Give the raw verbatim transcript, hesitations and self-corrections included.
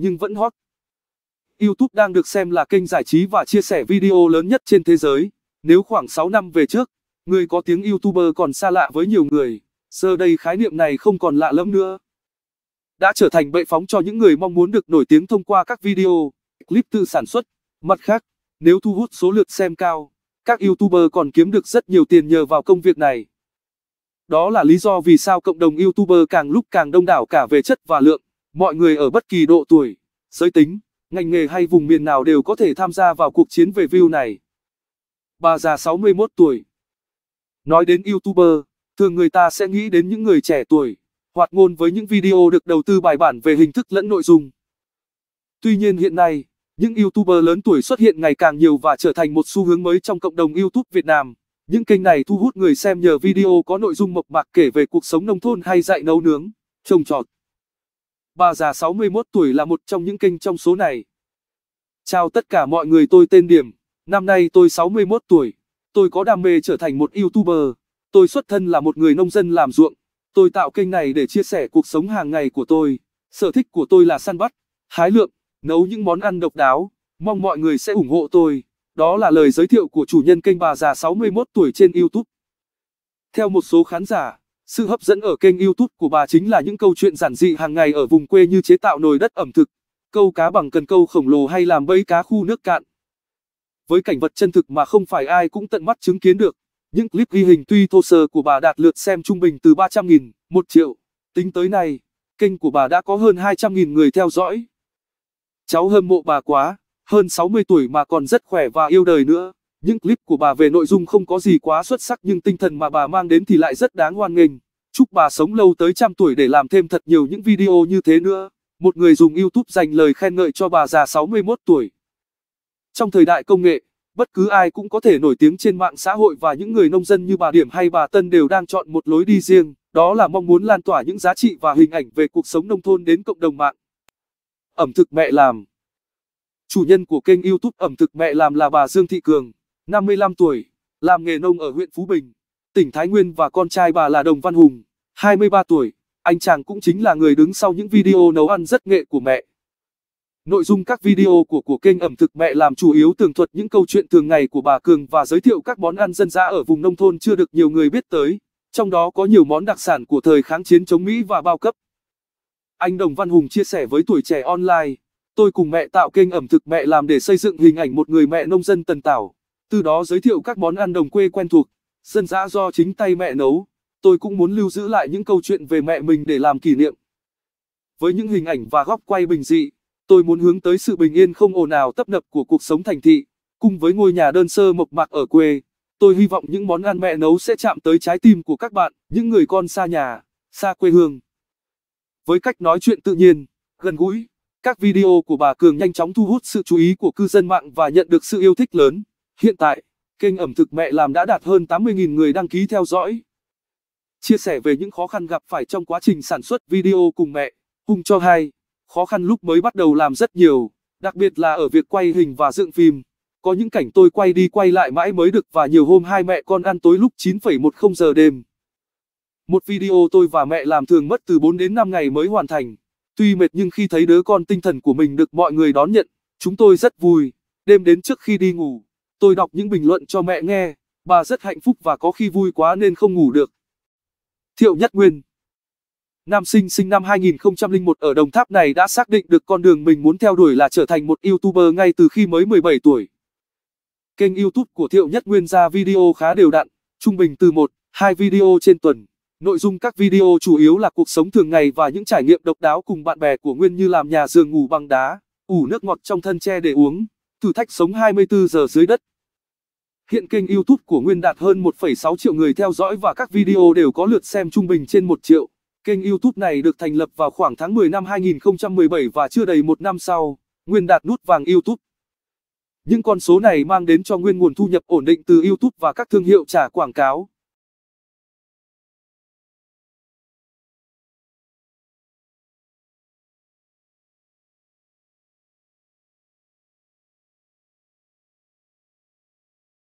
nhưng vẫn hot. YouTube đang được xem là kênh giải trí và chia sẻ video lớn nhất trên thế giới. Nếu khoảng sáu năm về trước, người có tiếng YouTuber còn xa lạ với nhiều người, giờ đây khái niệm này không còn lạ lẫm nữa. Đã trở thành bệ phóng cho những người mong muốn được nổi tiếng thông qua các video, clip tự sản xuất. Mặt khác, nếu thu hút số lượt xem cao, các YouTuber còn kiếm được rất nhiều tiền nhờ vào công việc này. Đó là lý do vì sao cộng đồng YouTuber càng lúc càng đông đảo cả về chất và lượng. Mọi người ở bất kỳ độ tuổi, giới tính, ngành nghề hay vùng miền nào đều có thể tham gia vào cuộc chiến về view này. Bà già sáu mươi mốt tuổi. Nói đến YouTuber, thường người ta sẽ nghĩ đến những người trẻ tuổi, hoạt ngôn với những video được đầu tư bài bản về hình thức lẫn nội dung. Tuy nhiên hiện nay, những YouTuber lớn tuổi xuất hiện ngày càng nhiều và trở thành một xu hướng mới trong cộng đồng YouTube Việt Nam. Những kênh này thu hút người xem nhờ video có nội dung mộc mạc kể về cuộc sống nông thôn hay dạy nấu nướng, trồng trọt. Bà già sáu mươi mốt tuổi là một trong những kênh trong số này. Chào tất cả mọi người, tôi tên Điểm, năm nay tôi sáu mươi mốt tuổi. Tôi có đam mê trở thành một YouTuber. Tôi xuất thân là một người nông dân làm ruộng. Tôi tạo kênh này để chia sẻ cuộc sống hàng ngày của tôi. Sở thích của tôi là săn bắt, hái lượm, nấu những món ăn độc đáo. Mong mọi người sẽ ủng hộ tôi. Đó là lời giới thiệu của chủ nhân kênh bà già sáu mươi mốt tuổi trên YouTube. Theo một số khán giả, sự hấp dẫn ở kênh YouTube của bà chính là những câu chuyện giản dị hàng ngày ở vùng quê như chế tạo nồi đất ẩm thực, câu cá bằng cần câu khổng lồ hay làm bẫy cá khu nước cạn. Với cảnh vật chân thực mà không phải ai cũng tận mắt chứng kiến được, những clip ghi hình tuy thô sơ của bà đạt lượt xem trung bình từ ba trăm nghìn, một triệu. Tính tới nay, kênh của bà đã có hơn hai trăm nghìn người theo dõi. Cháu hâm mộ bà quá, hơn sáu mươi tuổi mà còn rất khỏe và yêu đời nữa. Những clip của bà về nội dung không có gì quá xuất sắc nhưng tinh thần mà bà mang đến thì lại rất đáng hoan nghênh. Chúc bà sống lâu tới trăm tuổi để làm thêm thật nhiều những video như thế nữa. Một người dùng YouTube dành lời khen ngợi cho bà già sáu mươi mốt tuổi. Trong thời đại công nghệ, bất cứ ai cũng có thể nổi tiếng trên mạng xã hội và những người nông dân như bà Điểm hay bà Tân đều đang chọn một lối đi riêng, đó là mong muốn lan tỏa những giá trị và hình ảnh về cuộc sống nông thôn đến cộng đồng mạng. Ẩm thực mẹ làm. Chủ nhân của kênh YouTube ẩm thực mẹ làm là bà Dương Thị Cường, năm mươi lăm tuổi, làm nghề nông ở huyện Phú Bình, tỉnh Thái Nguyên và con trai bà là Đồng Văn Hùng, hai mươi ba tuổi, anh chàng cũng chính là người đứng sau những video nấu ăn rất nghệ của mẹ. Nội dung các video của của kênh ẩm thực mẹ làm chủ yếu tường thuật những câu chuyện thường ngày của bà Cường và giới thiệu các món ăn dân dã ở vùng nông thôn chưa được nhiều người biết tới, trong đó có nhiều món đặc sản của thời kháng chiến chống Mỹ và bao cấp. Anh Đồng Văn Hùng chia sẻ với Tuổi Trẻ Online, tôi cùng mẹ tạo kênh ẩm thực mẹ làm để xây dựng hình ảnh một người mẹ nông dân tần tảo, từ đó giới thiệu các món ăn đồng quê quen thuộc, dân dã do chính tay mẹ nấu. Tôi cũng muốn lưu giữ lại những câu chuyện về mẹ mình để làm kỷ niệm. Với những hình ảnh và góc quay bình dị, tôi muốn hướng tới sự bình yên không ồn ào tấp nập của cuộc sống thành thị, cùng với ngôi nhà đơn sơ mộc mạc ở quê. Tôi hy vọng những món ăn mẹ nấu sẽ chạm tới trái tim của các bạn, những người con xa nhà, xa quê hương. Với cách nói chuyện tự nhiên, gần gũi, các video của bà Cường nhanh chóng thu hút sự chú ý của cư dân mạng và nhận được sự yêu thích lớn. Hiện tại, kênh ẩm thực mẹ làm đã đạt hơn tám mươi nghìn người đăng ký theo dõi. Chia sẻ về những khó khăn gặp phải trong quá trình sản xuất video cùng mẹ, Hùng cho hay, khó khăn lúc mới bắt đầu làm rất nhiều, đặc biệt là ở việc quay hình và dựng phim. Có những cảnh tôi quay đi quay lại mãi mới được, và nhiều hôm hai mẹ con ăn tối lúc chín giờ mười đêm. Một video tôi và mẹ làm thường mất từ bốn đến năm ngày mới hoàn thành. Tuy mệt nhưng khi thấy đứa con tinh thần của mình được mọi người đón nhận, chúng tôi rất vui. Đêm đến trước khi đi ngủ, tôi đọc những bình luận cho mẹ nghe, bà rất hạnh phúc và có khi vui quá nên không ngủ được. Thiệu Nhất Nguyên, nam sinh sinh năm hai nghìn không trăm lẻ một ở Đồng Tháp này đã xác định được con đường mình muốn theo đuổi là trở thành một YouTuber ngay từ khi mới mười bảy tuổi. Kênh YouTube của Thiệu Nhất Nguyên ra video khá đều đặn, trung bình từ một đến hai video trên tuần. Nội dung các video chủ yếu là cuộc sống thường ngày và những trải nghiệm độc đáo cùng bạn bè của Nguyên như làm nhà giường ngủ bằng đá, ủ nước ngọt trong thân tre để uống, thử thách sống hai mươi tư giờ dưới đất. Hiện kênh YouTube của Nguyên đạt hơn một phẩy sáu triệu người theo dõi và các video đều có lượt xem trung bình trên một triệu. Kênh YouTube này được thành lập vào khoảng tháng mười năm hai nghìn không trăm mười bảy và chưa đầy một năm sau, Nguyên đạt nút vàng YouTube. Những con số này mang đến cho Nguyên nguồn thu nhập ổn định từ YouTube và các thương hiệu trả quảng cáo.